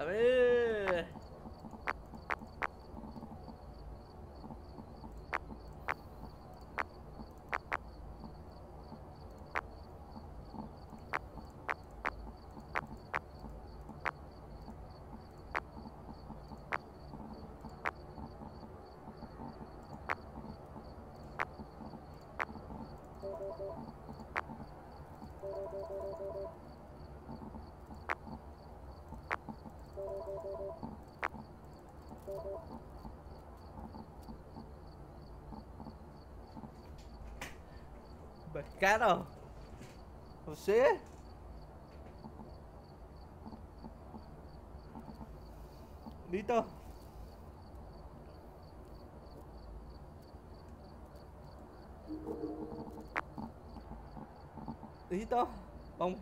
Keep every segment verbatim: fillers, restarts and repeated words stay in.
A ver. Bật cá đâu? Hồ xế. Dito. Dito. Bông.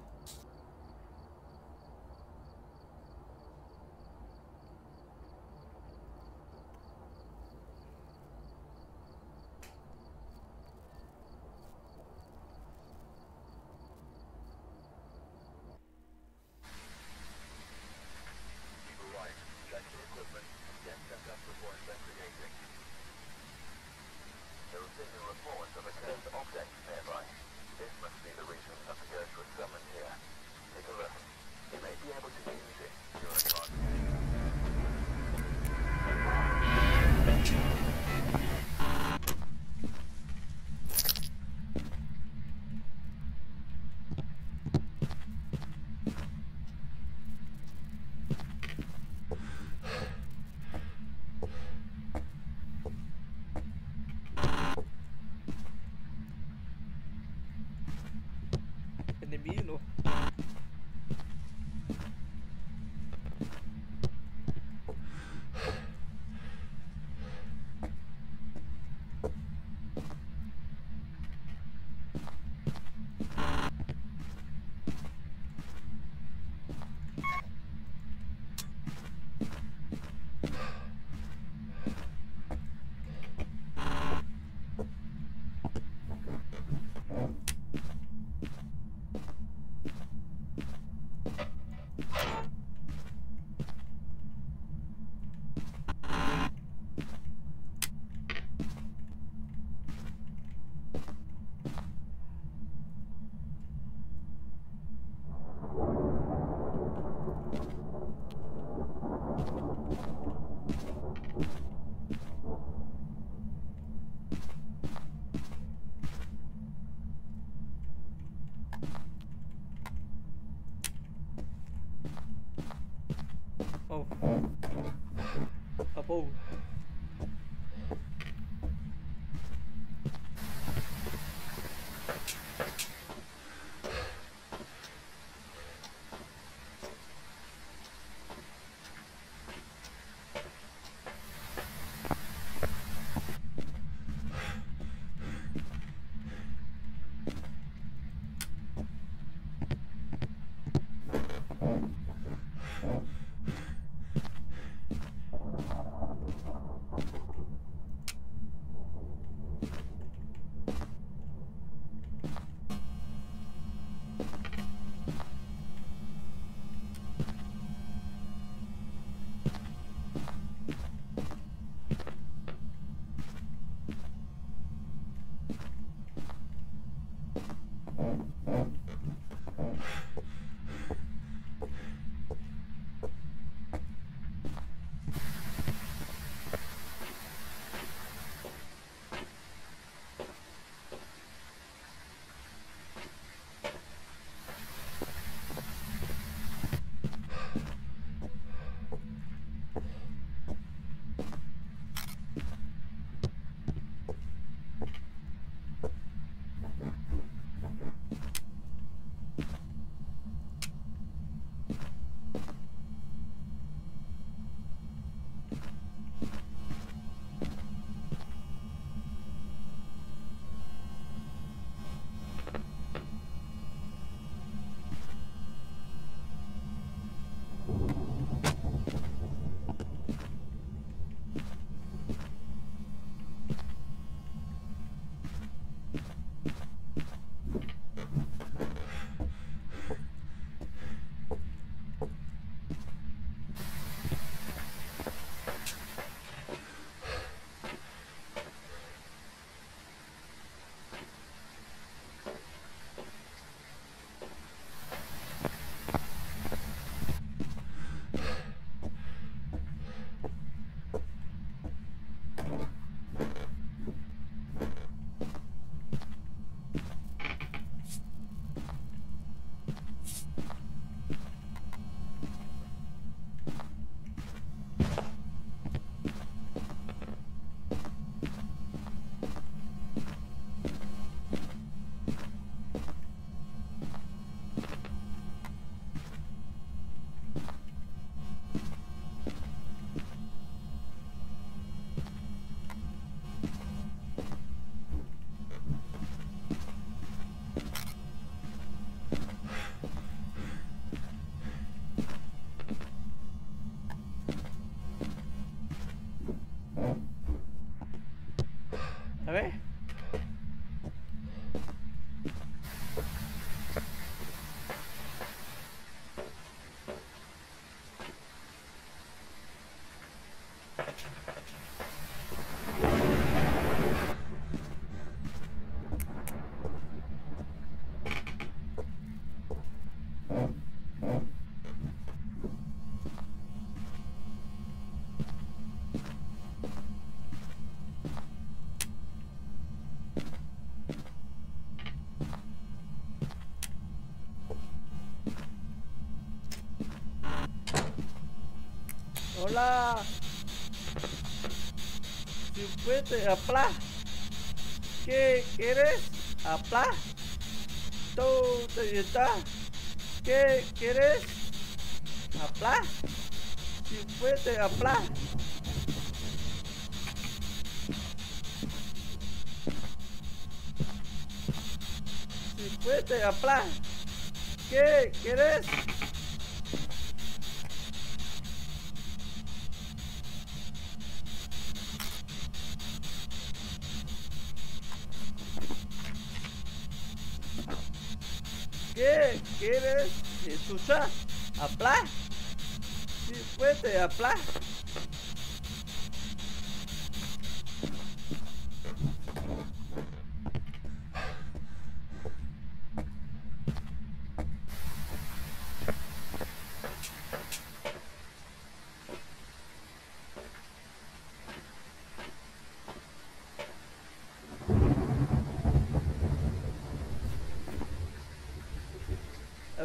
Milo. Oh. Oh. Hola. Si puede hablar. ¿Qué quieres? Hablar. Tú te está. ¿Qué quieres? Hablar. Si puede hablar. Si puede hablar. ¿Qué quieres? ¿Qué quieres escuchar? ¿Hablar? Si puede hablar. A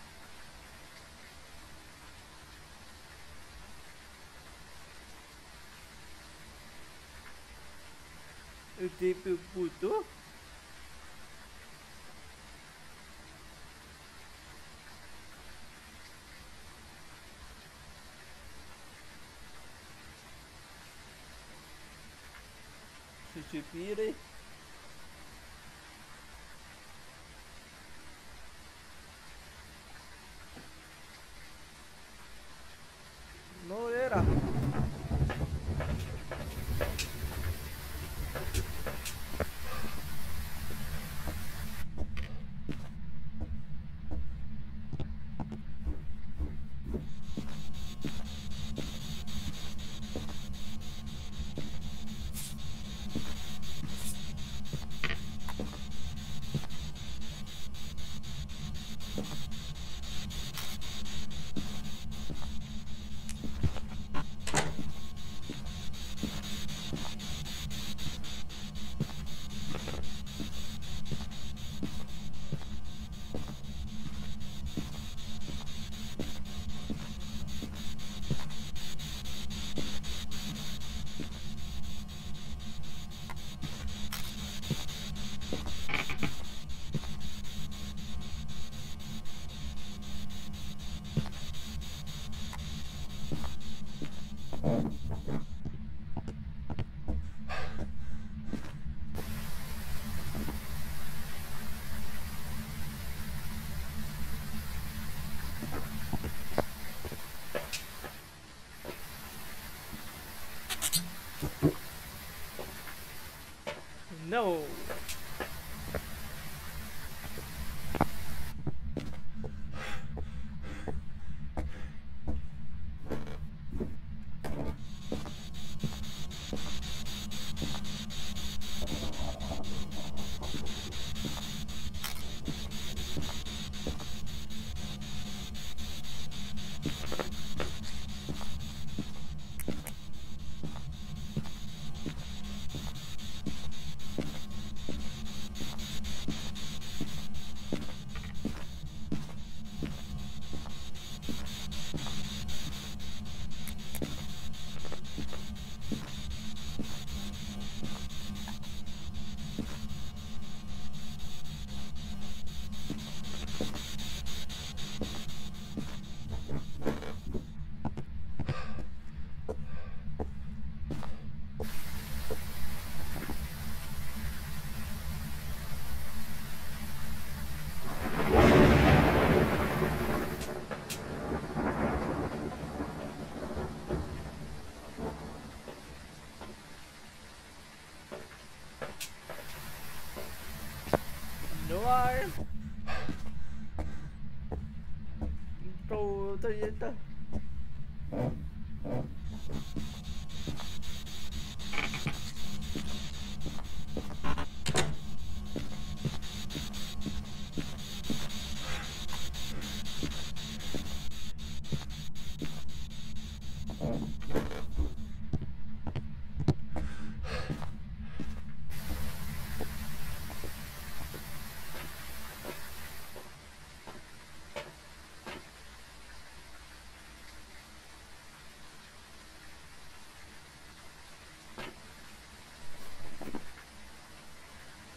Eu tipo puto. Se te pire. Não era. No. Tô, tô, tô.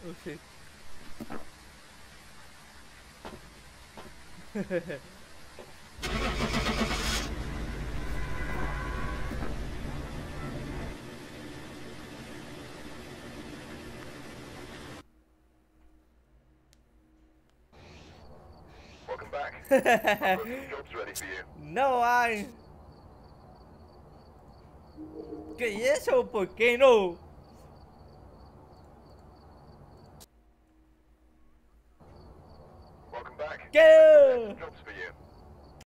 Oopsie. Welcome back. Job's ready for you. No, I. ¿Qué es eso? ¿Por qué no? Welcome back. ¿Qué?